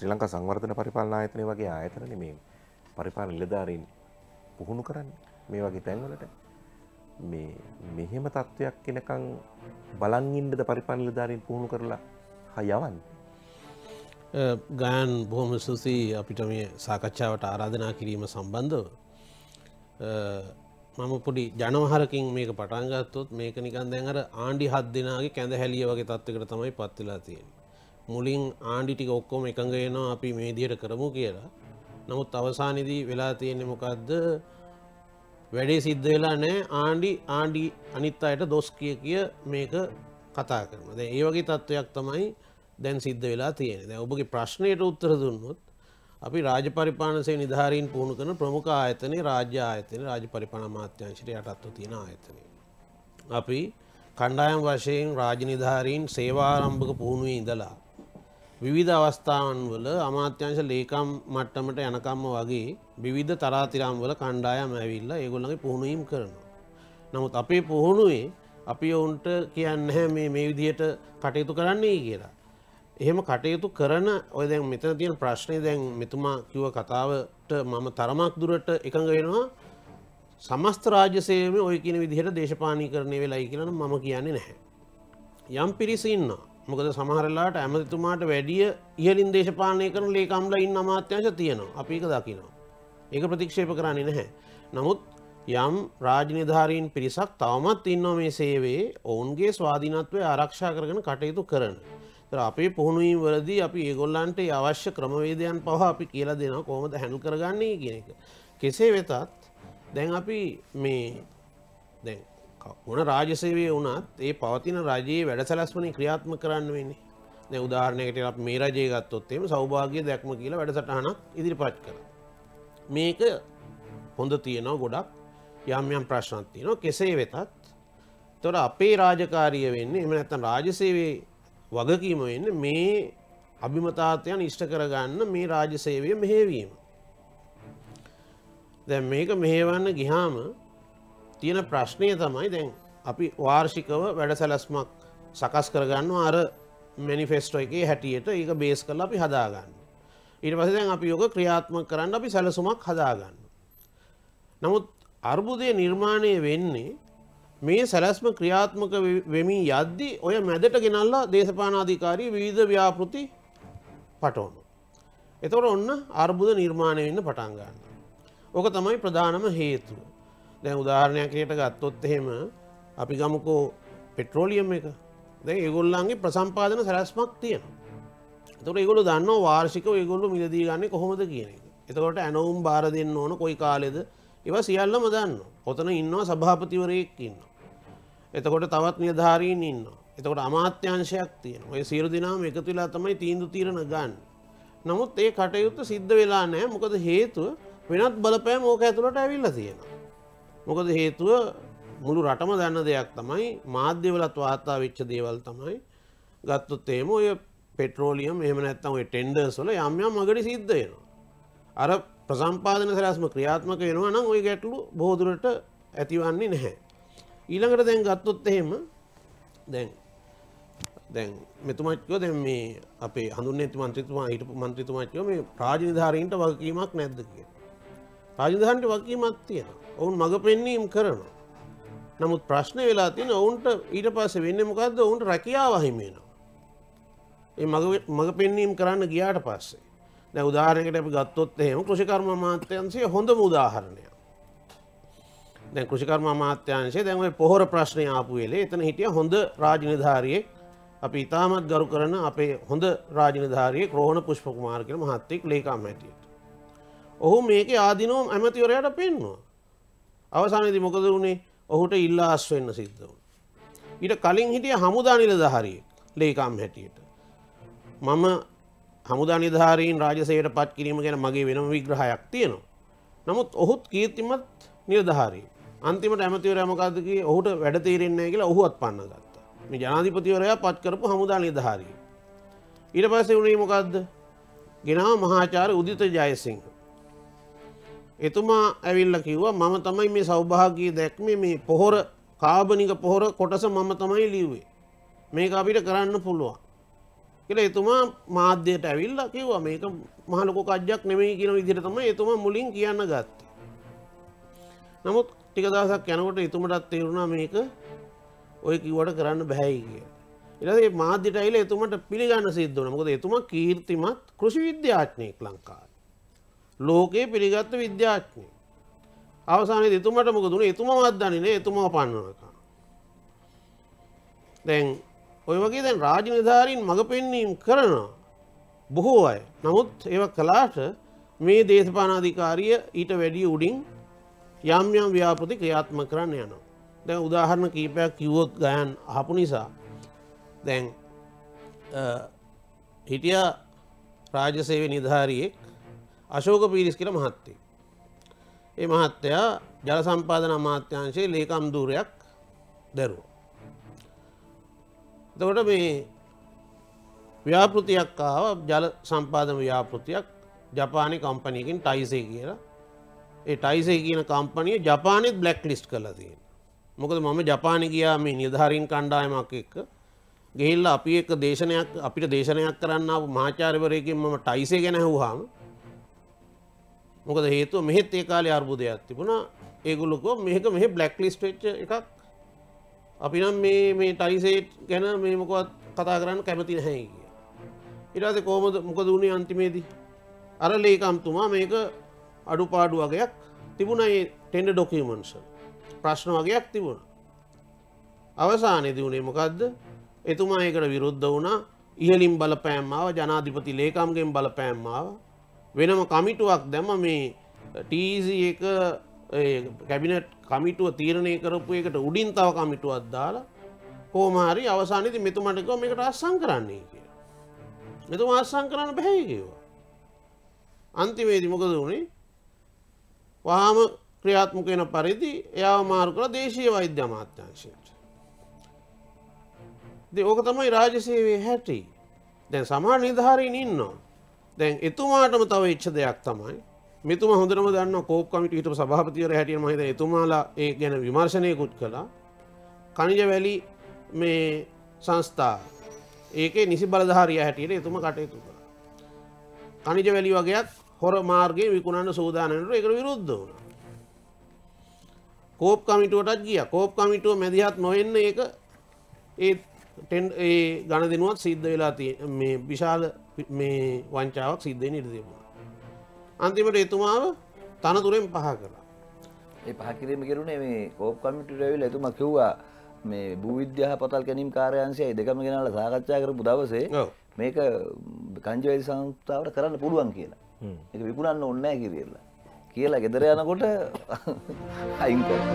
ශ්‍රී ලංකා සංවර්ධන පරිපාලන ආයතනය වගේ ආයතනනේ මේ පරිපාලන නිලධාරීන් පුහුණු කරන්නේ මේ වගේ තැන්වලට. මේ මෙහෙම තත්වයක් එනකන් බලන් ඉන්නද පරිපාලන නිලධාරීන් පුහුණු කරලා යවන්නේ. ගායන් බොහොම සුසී අපිට මේ සාකච්ඡාවට ආරාධනා කිරීම සම්බන්ධව මම පොඩි ජනවහරකින් මේක පටන් ගත්තොත් මේක නිකන් දැන් අර ආණ්ඩි 7 දෙනාගේ කැඳ හැලිය වගේ තත්වයකට තමයි පත් වෙලා තියෙන්නේ. මුලින් ආණ්ඩි ටික ඔක්කොම එකඟ වෙනවා අපි මේ විදිහට කරමු කියලා. නමුත් අවසානයේදී වෙලා තියෙන්නේ මොකද්ද? වැඩේ සිද්ධ වෙලා නැහැ. ආණ්ඩි අනිත් අයට දොස් කිය මේක කතා කරනවා. දැන් ඒ වගේ තත්වයක් තමයි දැන් සිද්ධ වෙලා තියෙන්නේ. දැන් ඔබගේ ප්‍රශ්නයට උත්තර දුන්නොත් අපි රාජ්‍ය පරිපාලන සේ නිලධාරීන් පුහුණු කරන ප්‍රමුඛ ආයතනයේ රාජ්‍ය ආයතනයේ රාජ්‍ය පරිපාලන අමාත්‍යාංශයට යටත්ව තියෙන ආයතනය. අපි කණ්ඩායම් වශයෙන් රාජ්‍ය නිලධාරීන් සේවා ආරම්භක පුහුණුවේ ඉඳලා විවිධ අවස්ථාවන් වල අමාත්‍යංශ ලේකම් මට්ටමට යනකම්ම වගේ විවිධ තරාතිරම් වල කණ්ඩායම් ඇවිල්ලා ඒගොල්ලන්ගේ පුහුණුවීම් කරනවා. නමුත් අපේ පුහුණුවේ අපි ඔවුන්ට කියන්නේ මේ මේ විදිහට කටයුතු කරන්නයි කියලා. එහෙම කටයුතු කරන ඔය දැන් මෙතන තියෙන ප්‍රශ්නේ දැන් මෙතුමා කිව්ව කතාවට මම තරමක් දුරට එකඟ වෙනවා. සමස්ත රාජ්‍ය සේවයේ ඔය කියන විදිහට දේශපාලනීකරණය වෙලයි කියලා නම් මම කියන්නේ නැහැ. යම් පිරිස ඉන්නවා. මොකද සමහරලාට ඇමතිතුමාට වැඩිය ඉහළින් දේශපාලනය කරන ලේකම්ලා ඉන්න අමාත්‍යංශ තියෙනවා. අපි ඒක දකිනවා. ඒක ප්‍රතික්ෂේප කරන්නේ නැහැ. නමුත් යම් රාජ්‍ය නිලධාරීන් පිරිසක් තවමත් ඉන්නවා මේ සේවයේ ඔවුන්ගේ ස්වාධීනත්වය ආරක්ෂා කරගෙන කටයුතු කරන. ඒතර අපේ පුහුණුවීම් වලදී අපි ඒගොල්ලන්ට අවශ්‍ය ක්‍රමවේදයන් පවා අපි කියලා දෙනවා කොහොමද හැන්ඩල් කරගන්නේ කියන එක. කෙසේ වෙතත් දැන් අපි මේ දැන් මොන රාජ්‍ය සේවයේ වුණත් ඒ පවතින රජයේ වැඩසැලැස්මනේ ක්‍රියාත්මක කරන්න වෙන්නේ. දැන් උදාහරණයකට අපි මේ රජයේ ගත්තොත් එහෙම සෞභාග්‍ය දැක්ම කියලා වැඩසටහනක් ඉදිරිපත් කරනවා. මේක හොඳ තියෙනවා ගොඩක් යම් යම් ප්‍රශ්නක් තියෙනවා. කෙසේ වෙතත් ඒතොර අපේ රාජකාරිය වෙන්නේ එහෙම නැත්නම් රාජ්‍ය සේවයේ වගකීම වෙන්නේ මේ අභිමතාර්ථයන් ඉෂ්ට කරගන්න මේ රාජ්‍ය සේවයේ මෙහෙවීම. දැන් මේක මෙහෙවන්න ගියාම තියෙන ප්‍රශ්නය තමයි දැන් අපි වාර්ෂිකව වැඩසැලැස්මක් සකස් කරගන්නවා අර මැනිෆෙස්ටෝ එකේ හැටියට ඒක බේස් කරලා අපි හදාගන්න. ඊට පස්සේ දැන් අපි යෝග ක්‍රියාත්මක කරන්න අපි සැලසුමක් හදාගන්න. නමුත් අර්බුදයේ නිර්මාණය වෙන්නේ මේ සැලැස්ම ක්‍රියාත්මක වෙමින් යද්දී ඔය මැදට ගෙනල්ලා දේශපාලනාධිකාරී විවිධ ව්‍යාපෘති පටවනවා. එතකොට ඔන්න අර්බුද නිර්මාණය වෙන්න පටන් ගන්නවා. ඕක තමයි ප්‍රධානම හේතුව. දැන් උදාහරණයක් විදියට ගත්තොත් එහෙම අපි ගමුකෝ පෙට්‍රෝලියම් එක. දැන් ඒගොල්ලන්ගේ ප්‍රසම්පාදන සැලැස්මක් තියෙනවා. එතකොට ඒගොල්ලෝ දන්නවා වාර්ෂිකව ඒගොල්ලෝ මිලදී ගන්නේ කොහොමද කියන එක. එතකොට ඇනවුම් බාර දෙන්න ඕන කොයි කාලෙද? ඒවා සියල්ලම දන්නවා. ඔතන ඉන්නවා සභාපතිවරයෙක් ඉන්නවා. එතකොට තවත් නිලධාරීන් ඉන්නවා. එතකොට අමාත්‍යාංශයක් තියෙනවා. ඔය සියලු දෙනාම එකතු වෙලා තමයි තීන්දුව తీරන ගන්න. නමුත් ඒ කටයුත්ත සිද්ධ වෙලා නැහැ. මොකද හේතුව වෙනත් බලපෑම් ඕක ඇතුළට ඇවිල්ලා තියෙනවා. මොකද හේතුව මුළු රටම දන්න දෙයක් තමයි මාධ්‍යවලත් වාර්තා වෙච්ච දේවල් තමයි ගත්තොත් එහෙම ඔය පෙට්‍රෝලියම් එහෙම නැත්නම් ඔය ටෙන්ඩර්ස් වල යම් යම් අගඩි සිද්ධ වෙනවා. අර ප්‍රසම්පාදන සැලැස්ම ක්‍රියාත්මක වෙනවා නම් ওই ගැටලු බොහෝ දුරට ඇතිවන්නේ නැහැ. ඊළඟට දැන් ගත්තොත් එහෙම දැන් මෙතුමා කිව්වා දැන් මේ අපේ හඳුන්වන්නේ මන්ත්‍රීතුමා හිටපු මන්ත්‍රීතුමා කිව්වා මේ රාජ්‍ය නිලධාරීන්ට වගකීමක් නැද්ද කියලා. රාජ්‍ය නිලධාරීන්ට වගකීමක් තියෙනවා. ඔවුන් මඟ පෙන්වීම් කරනවා. නමුත් ප්‍රශ්නේ වෙලා තියෙන ඔවුන්ට ඊට පස්සේ වෙන්නේ මොකද්ද? ඔවුන්ට රැකියාව හිමි වෙනවා. ඒ මඟ පෙන්වීම් කරන්න ගියාට පස්සේ. දැන් උදාහරණයකට අපි ගත්තොත් එහෙම කෘෂිකර්ම අමාත්‍යාංශයේ හොඳම උදාහරණයක්. දැන් කෘෂිකර්ම අමාත්‍යාංශයේ දැන් ওই පොහොර ප්‍රශ්නේ ආපු වෙලේ එතන හිටිය හොඳ රාජ්‍ය නිලධාරියෙක් අපි ඉතාමත් ගරු කරන අපේ හොඳ රාජ්‍ය නිලධාරියෙක් රෝහණ පුෂ්පකුමාර කියන මහත්තයෙක් ලේකම් හැටියට. ඔහු මේකේ ආධිනව ඇමතිවරයාට පෙන්වනවා. අවසානයේදී මොකද වුනේ? ඔහුට ඉල්ලාස් වෙන්න සිද්ධ වුණා. ඊට කලින් හිටිය හමුදා නිලධාරියෙක් ලේකම් හැටියට. මම හමුදා නිලධාරීන් රාජ්‍ය සේවයට පත් කිරීම ගැන මගේ වෙනම විග්‍රහයක් තියෙනවා. නමුත් ඔහුත් කීර්තිමත් නිලධාරියෙක්. අන්තිමට ඇමතිවරයා මොකද්ද කිව්වේ? ඔහුට වැඩ තීරෙන්නේ නැහැ කියලා ඔහුවත් පන්න ගත්තා. මේ ජනාධිපතිවරයා පත් කරපු හමුදා නිලධාරියෙක්. ඊට පස්සේ වුණේ මොකද්ද? ගෙනාව මහාචාර්ය උදිත ජයසිංහ. එතුමා ඇවිල්ලා කිව්වා මම තමයි මේ සෞභාග්‍ය දැක්මේ මේ පොහොර කාබනික පොහොර කොටස මම තමයි ලිව්වේ. මේක අපිට කරන්න පුළුවන්. කියලා එතුමා මාධ්‍යයට ඇවිල්ලා කිව්වා මේක මහ ලොකු කඩයක් නෙමෙයි කියන විදිහට තමයි එතුමා මුලින් කියන්න ගත්තේ. නමුත් ටික දවසක් යනකොට එතුමටත් තේරුණා මේක ඔය කිව්වට කරන්න බෑයි කියලා. ඊට පස්සේ මාධ්‍යයට ඇවිල්ලා එතුමට පිළිගන්න සිද්ධ වුණා. මොකද එතුමා කීර්තිමත් කෘෂි විද්‍යාඥයෙක් ලංකාවේ. ලෝකයේ පිළිගත් විද්‍යාඥයෙක්. අවසානයේදී එතුමට මොකද වුනේ? එතුමාවත් දන්නේ නෑ එතුමාව පන්නනවා. දැන් ඔය වගේ දැන් රාජ්‍ය නිලධාරීන් මඟ පෙන්වීම් කරනවා බොහෝ අය. නමුත් ඒවා කළාට මේ දේශපාලනාධිකාරිය ඊට වැඩිය උඩින් යම් යම් ව්‍යාපෘති ක්‍රියාත්මක කරන්න යනවා. දැන් උදාහරණ කීපයක් කිව්වොත් ගයන් අහපු නිසා දැන් හිටිය රාජ්‍ය සේවය නිලධාරියෙක් අශෝක පීරිස් කියලා මහත්තයෙක්. ඒ මහත්තයා ජල සම්පාදන අමාත්‍යාංශයේ ලේකම් ධූරයක් දැරුවා. එතකොට මේ ව්‍යාපෘතියක් ආව ජල සම්පාදන ව්‍යාපෘතියක් ජපානි කම්පැනියකින් ටයිසේ කියලා. ඒ ටයිසේ කියන කම්පැනිය ජපානෙත් බ්ලැක් ලිස්ට් කරලා තියෙනවා. මොකද මම ජපානේ ගියා මේ නිලධාරීන් කණ්ඩායමක් එක්ක. ගිහිල්ලා අපිට දේශනයක් කරන්න ආපු මහාචාර්යවරයෙක්ගෙන් මම ටයිසේ ගැන අහුවාම මොකද හේතුව මෙහෙත් ඒ කාලේ අර්බුදයක් තිබුණා. ඒගොල්ලෝ කිව්වා මෙහෙ බ්ලැක් ලිස්ට් වෙච්ච එකක්. අපි නම් මේ ටයිසේට් ගැන මේ මොකවත් කතා කරන්න කැමති නැහැ කියලා. ඊට පස්සේ කොහොමද මොකද වුනේ අන්තිමේදී? අර ලේකම්තුමා මේක අඩුපාඩු වගේක් තිබුණා මේ ටෙන්ඩර් ડોකියුමන්ට්ස් වල. ප්‍රශ්න වගේක් තිබුණා. අවසානයේදී වුනේ මොකද්ද? එතුමා ඒකට විරුද්ධ වුණා. ඉහලින් බලපෑම් ආව, ජනාධිපති ලේකම්ගෙන් බලපෑම් ආව. වෙනම කමිටුවක් දැම්ම මේ TEC එක කැබිනට් කමිටුව තීරණය කරපු එකට උඩින් තව කමිටුවක් දාලා කොහොම හරි අවසානයේදී මෙතුමාට කිව්වා මේකට අත්සන් කරන්නයි කියලා. මෙතුමා අත්සන් කරන්න බෑ කිව්වා. අන්තිමේදී මොකද වුනේ? වහාම ක්‍රියාත්මක වෙන පරිදි එයාව මාරු කරලා දේශීය වෛද්‍ය අමාත්‍යාංශයට. ඉතින් ඕක තමයි රාජ්‍ය සේවයේ හැටි. දැන් සමහර නිලධාරීන් ඉන්නවා. දැන් එතුමාටම තව ඉච්ඡ දෙයක් තමයි මෙතුමා හොඳටම දන්නවා කෝප් කමිටුවේ හිටපු සභාපතිවරයා හැටියට මම හිතන්නේ එතුමාලා ඒ ගැන විමර්ශනයකුත් කළා. කණිජ වැලි මේ සංස්ථා ඒකේ නිසි බලධාරියා හැටියට එතුමා කටයුතු කළා. කණිජ වැලි වගේක් හොර මාර්ගයේ විකුණන සෝදානම නේද ඒකට විරුද්ධ වුණා. කෝප් කමිටුවටත් ගියා. කෝප් කමිටුව මැදිහත් නොවෙන්න ඒක ඒ ඝනදිනුවත් සිද්ධ වෙලා තියෙන මේ විශාල මේ වංචාවක් සිද්ධ වෙන ඉඩ තිබුණා. අන්තිමට එතුමාව තනතුරෙන් පහ කළා. ඒ පහ කිරීම කෙරුණේ මේ කෝප් කමිටුවට ඇවිල්ලා එතුමා කිව්වා මේ භූවිද්‍යාපතල් ගැනීම් කාර්යාංශයයි දෙකම ගෙනාලා සාකච්ඡා කරපු දවසේ මේක කංජවැලි සංස්ථාවට කරන්න පුළුවන් කියලා. ඒක විකුණන්න ඕනේ නැහැ කියලා. ගෙදර යනකොට අයින් කරා.